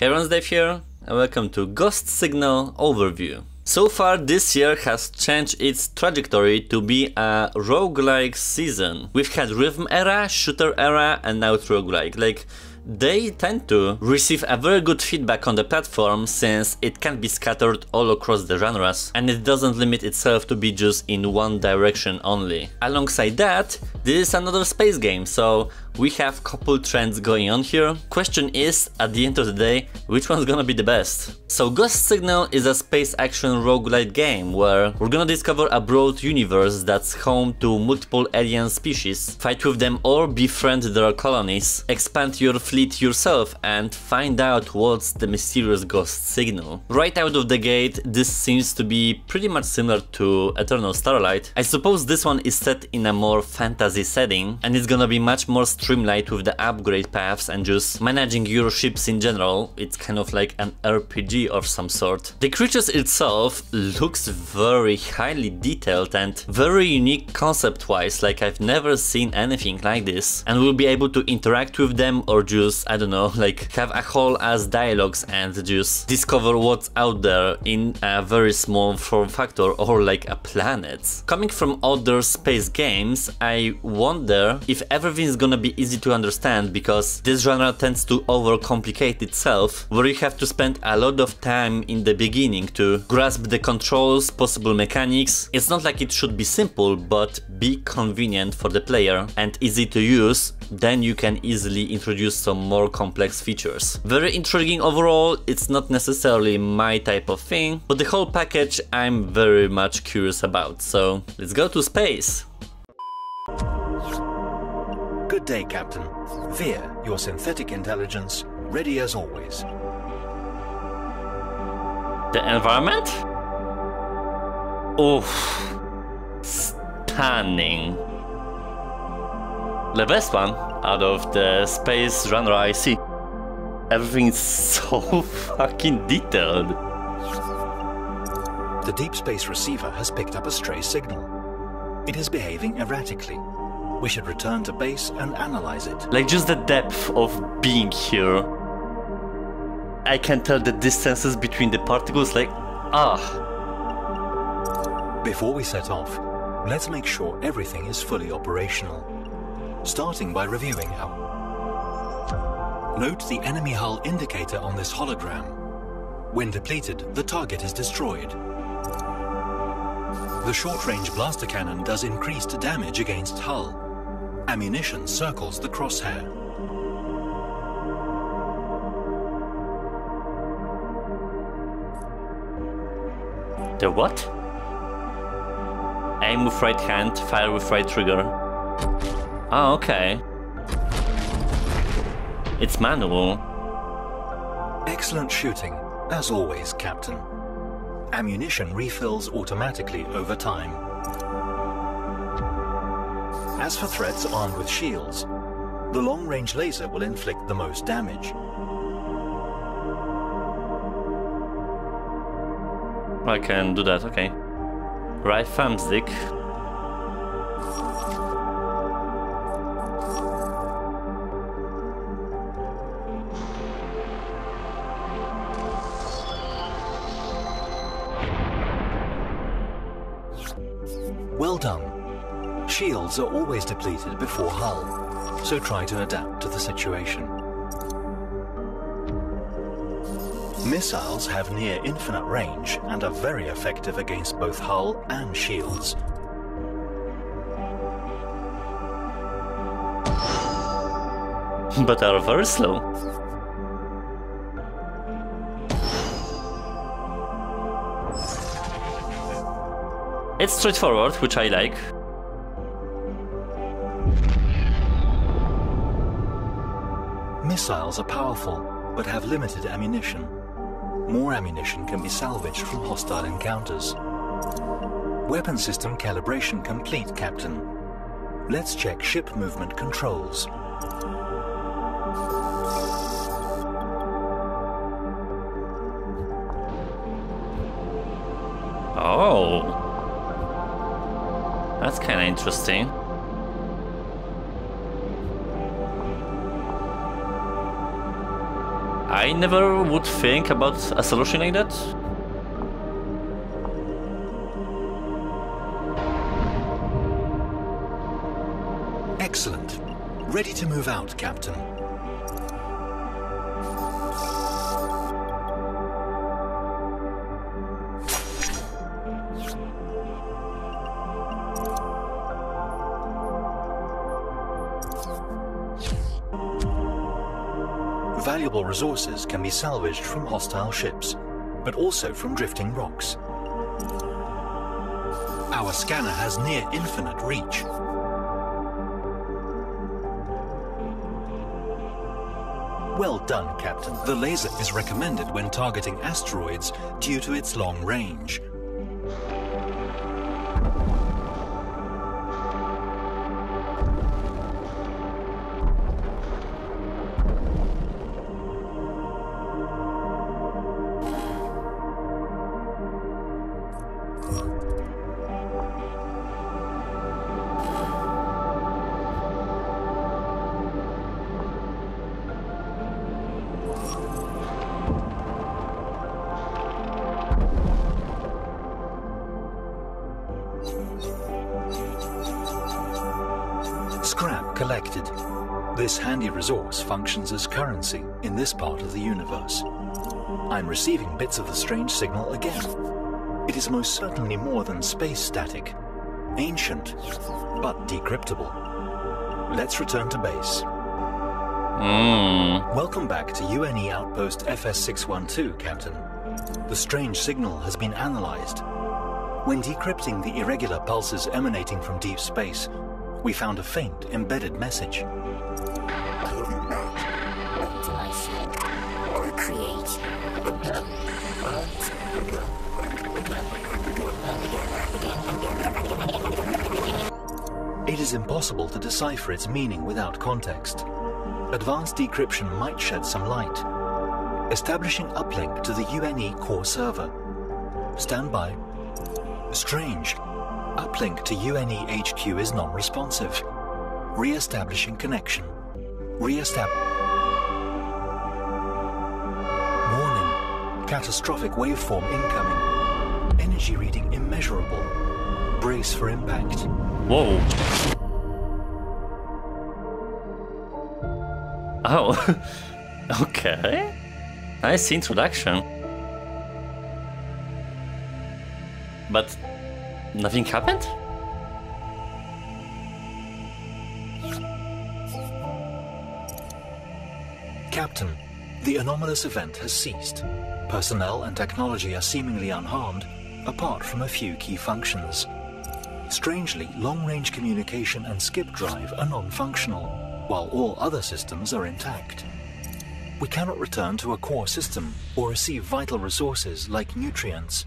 Hey everyone, Dave here and welcome to Ghost Signal Overview. So far this year has changed its trajectory to be a roguelike season. We've had rhythm era, shooter era and now it's roguelike. They tend to receive a very good feedback on the platform since it can be scattered all across the genres and it doesn't limit itself to be just in one direction only. Alongside that, this is another space game, so we have couple trends going on here. Question is, at the end of the day, which one's gonna be the best? So Ghost Signal is a space action roguelite game where we're gonna discover a broad universe that's home to multiple alien species, fight with them or befriend their colonies, expand your fleet yourself and find out what's the mysterious Ghost Signal. Right out of the gate, this seems to be pretty much similar to Eternal Starlight. I suppose this one is set in a more fantasy setting and it's gonna be much more Streamlight with the upgrade paths and just managing your ships in general. It's kind of like an RPG of some sort. The creatures itself looks very highly detailed and very unique concept-wise, like I've never seen anything like this, and we'll be able to interact with them or just, I don't know, like have a whole ass dialogues and just discover what's out there in a very small form factor or like a planet. Coming from other space games, I wonder if everything's gonna be easy to understand because this genre tends to overcomplicate itself, where you have to spend a lot of time in the beginning to grasp the controls, possible mechanics. It's not like it should be simple, but be convenient for the player and easy to use, then you can easily introduce some more complex features. Very intriguing overall, it's not necessarily my type of thing, but the whole package I'm very much curious about, so let's go to space! Good day, Captain. Veer, your synthetic intelligence, ready as always. The environment? Oof. Stunning. The best one out of the space genre I see. Everything's so fucking detailed. The deep space receiver has picked up a stray signal. It is behaving erratically. We should return to base and analyze it. Like just the depth of being here. I can tell the distances between the particles, like, Before we set off, let's make sure everything is fully operational. Starting by reviewing hull. Note the enemy hull indicator on this hologram. When depleted, the target is destroyed. The short-range blaster cannon does increased damage against hull. Ammunition circles the crosshair. The what? Aim with right hand, fire with right trigger. Oh, okay. It's manual. Excellent shooting, as always, Captain. Ammunition refills automatically over time. As for threats armed with shields, the long-range laser will inflict the most damage. I can do that, okay. Right thumbstick. Well done. Shields are always depleted before hull, so try to adapt to the situation. Missiles have near infinite range and are very effective against both hull and shields. But are very slow. It's straightforward, which I like. Missiles are powerful, but have limited ammunition. More ammunition can be salvaged from hostile encounters. Weapon system calibration complete, Captain. Let's check ship movement controls. Oh. That's kind of interesting. I never would think about a solution like that. Excellent. Ready to move out, Captain. Valuable resources can be salvaged from hostile ships, but also from drifting rocks. Our scanner has near infinite reach. Well done, Captain. The laser is recommended when targeting asteroids due to its long range. Resource functions as currency in this part of the universe. I'm receiving bits of the strange signal again. It is most certainly more than space static. Ancient, but decryptable. Let's return to base. Welcome back to UNE Outpost FS612, Captain. The strange signal has been analyzed. When decrypting the irregular pulses emanating from deep space, we found a faint embedded message. It is impossible to decipher its meaning without context. Advanced decryption might shed some light. Establishing uplink to the UNE core server. Stand by. Strange. Uplink to UNE HQ is non-responsive. Re-establishing connection. Warning. Catastrophic waveform incoming. Energy reading immeasurable. Brace for impact. Whoa. Oh. Okay. Nice introduction. But nothing happened? Captain, the anomalous event has ceased. Personnel and technology are seemingly unharmed, apart from a few key functions. Strangely, long-range communication and skip drive are non-functional, while all other systems are intact. We cannot return to a core system or receive vital resources like nutrients.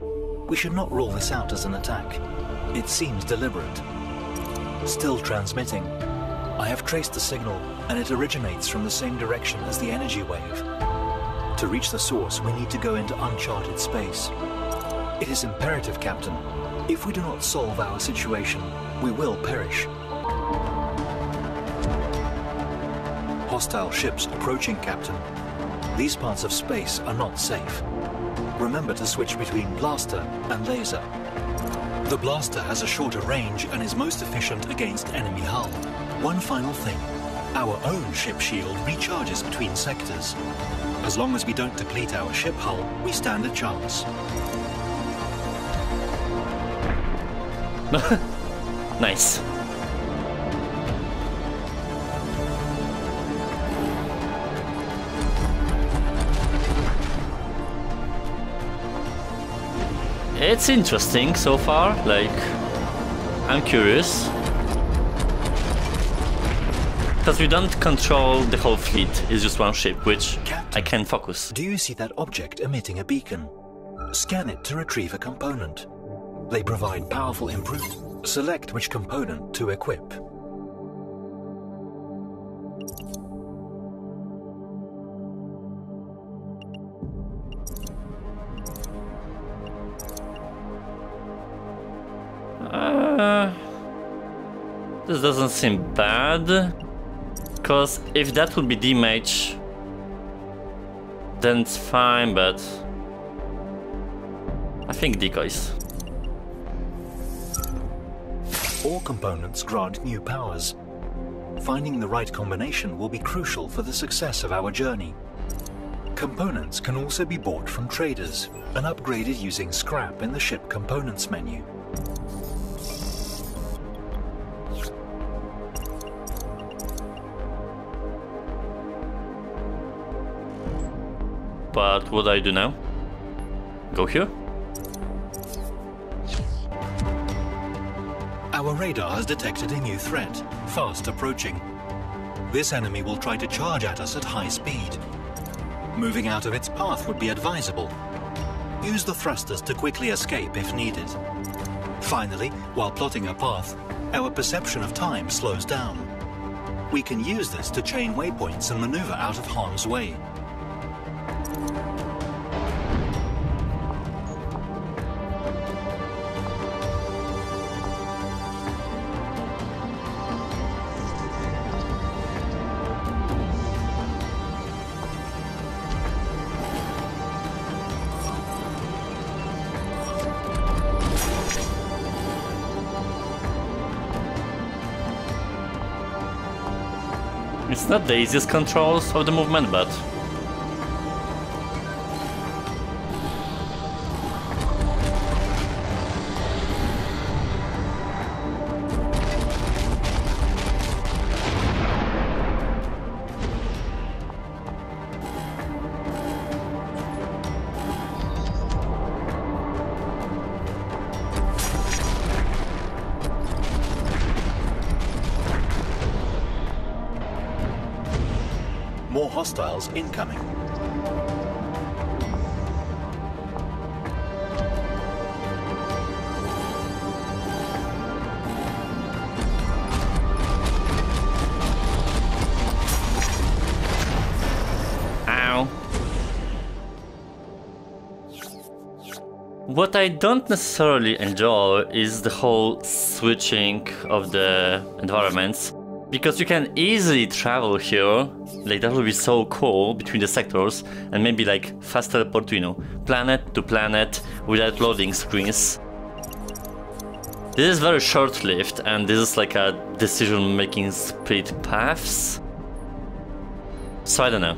We should not rule this out as an attack. It seems deliberate. Still transmitting. I have traced the signal, and it originates from the same direction as the energy wave. To reach the source, we need to go into uncharted space. It is imperative, Captain. If we do not solve our situation, we will perish. Hostile ships approaching, Captain. These parts of space are not safe. Remember to switch between blaster and laser. The blaster has a shorter range and is most efficient against enemy hull. One final thing. Our own ship shield recharges between sectors. As long as we don't deplete our ship hull, we stand a chance. Nice. It's interesting so far, like, I'm curious. Because we don't control the whole fleet, it's just one ship, which Captain, I can focus. Do you see that object emitting a beacon? Scan it to retrieve a component. They provide powerful improvement. Select which component to equip. This doesn't seem bad. Because if that would be damage, then it's fine, but I think decoys. All components grant new powers. Finding the right combination will be crucial for the success of our journey. Components can also be bought from traders and upgraded using scrap in the ship components menu. But what do I do now? Go here? Our radar has detected a new threat, fast approaching. This enemy will try to charge at us at high speed. Moving out of its path would be advisable. Use the thrusters to quickly escape if needed. Finally, while plotting a path, our perception of time slows down. We can use this to chain waypoints and maneuver out of harm's way. It's not the easiest controls of the movement, but hostiles incoming. Ow. What I don't necessarily enjoy is the whole switching of the environments, because you can easily travel here. Like, that would be so cool between the sectors, and maybe like fast teleport, you know, planet to planet without loading screens. This is very short-lived, and this is like a decision-making split paths. So I don't know.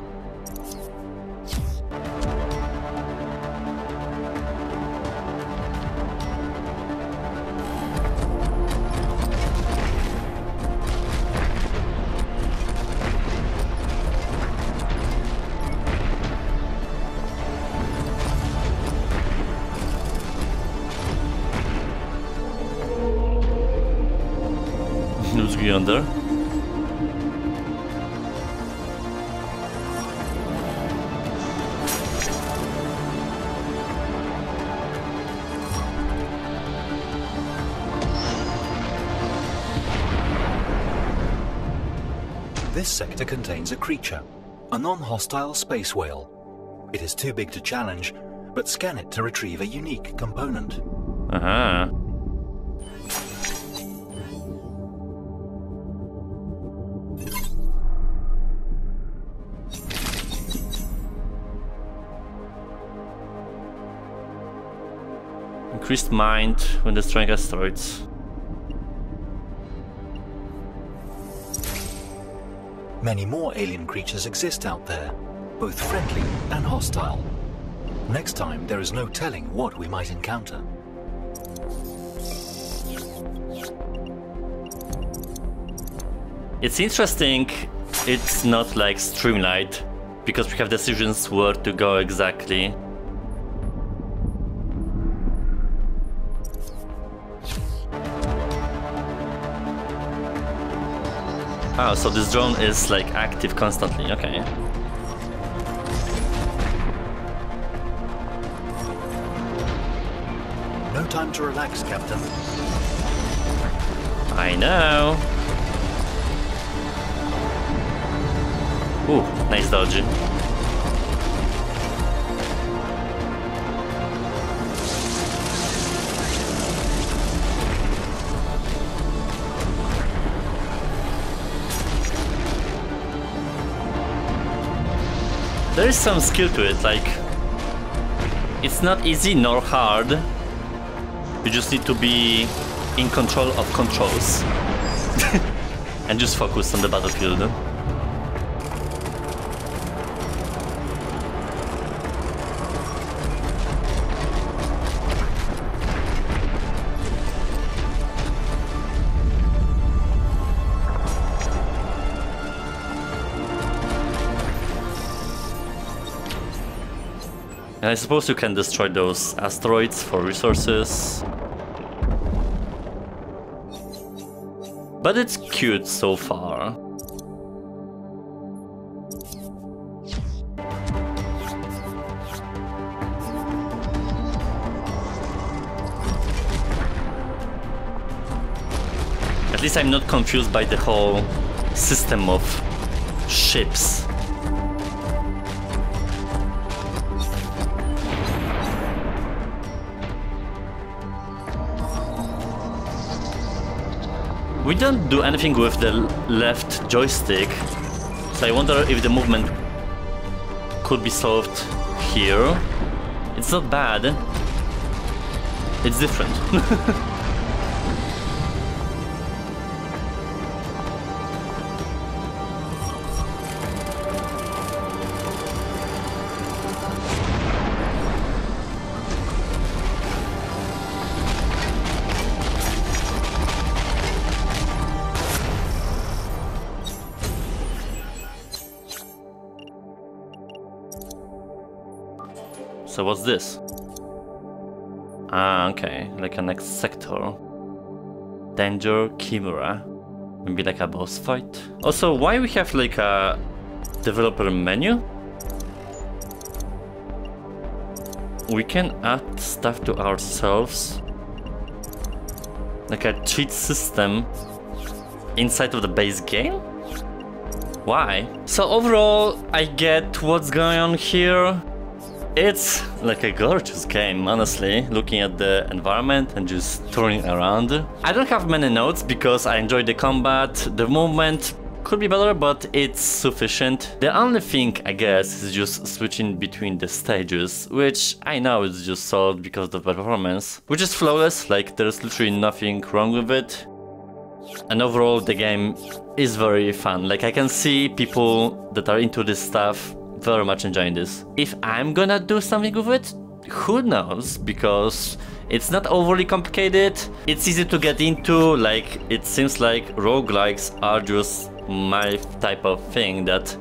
Under. This sector contains a creature, a non-hostile space whale. It is too big to challenge, but scan it to retrieve a unique component. Uh-huh. Increased mind when destroying asteroids. Many more alien creatures exist out there, both friendly and hostile. Next time, there is no telling what we might encounter. It's interesting, it's not like Streamlight, because we have decisions where to go exactly. Oh, so this drone is like active constantly, okay. No time to relax, Captain. I know. Ooh, nice dodge. There is some skill to it, like... It's not easy nor hard. You just need to be in control of controls. And just focus on the battlefield. I suppose you can destroy those asteroids for resources. But it's cute so far. At least I'm not confused by the whole system of ships. We don't do anything with the left joystick, so I wonder if the movement could be solved here. It's not bad. It's different. So what's this? Ah, okay, like a next sector. Danger Chimera. Maybe like a boss fight. Also, why we have like a developer menu? We can add stuff to ourselves. Like a cheat system inside of the base game? Why? So overall, I get what's going on here. It's like a gorgeous game, honestly, looking at the environment and just turning around. I don't have many notes because I enjoy the combat. The movement could be better, but it's sufficient. The only thing, I guess, is just switching between the stages, which I know is just solved because of the performance, which is flawless, like there's literally nothing wrong with it. And overall, the game is very fun. Like, I can see people that are into this stuff very much enjoying this. If I'm gonna do something with it, who knows, because it's not overly complicated, it's easy to get into, like it seems like roguelikes are just my type of thing that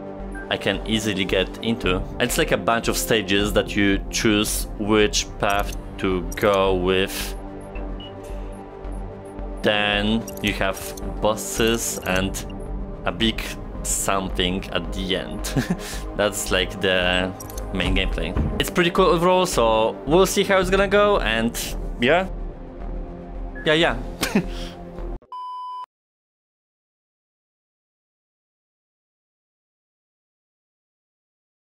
I can easily get into. It's like a bunch of stages that you choose which path to go with. Then you have bosses and a big something at the end. That's like the main gameplay. It's pretty cool overall, so we'll see how it's gonna go, and yeah.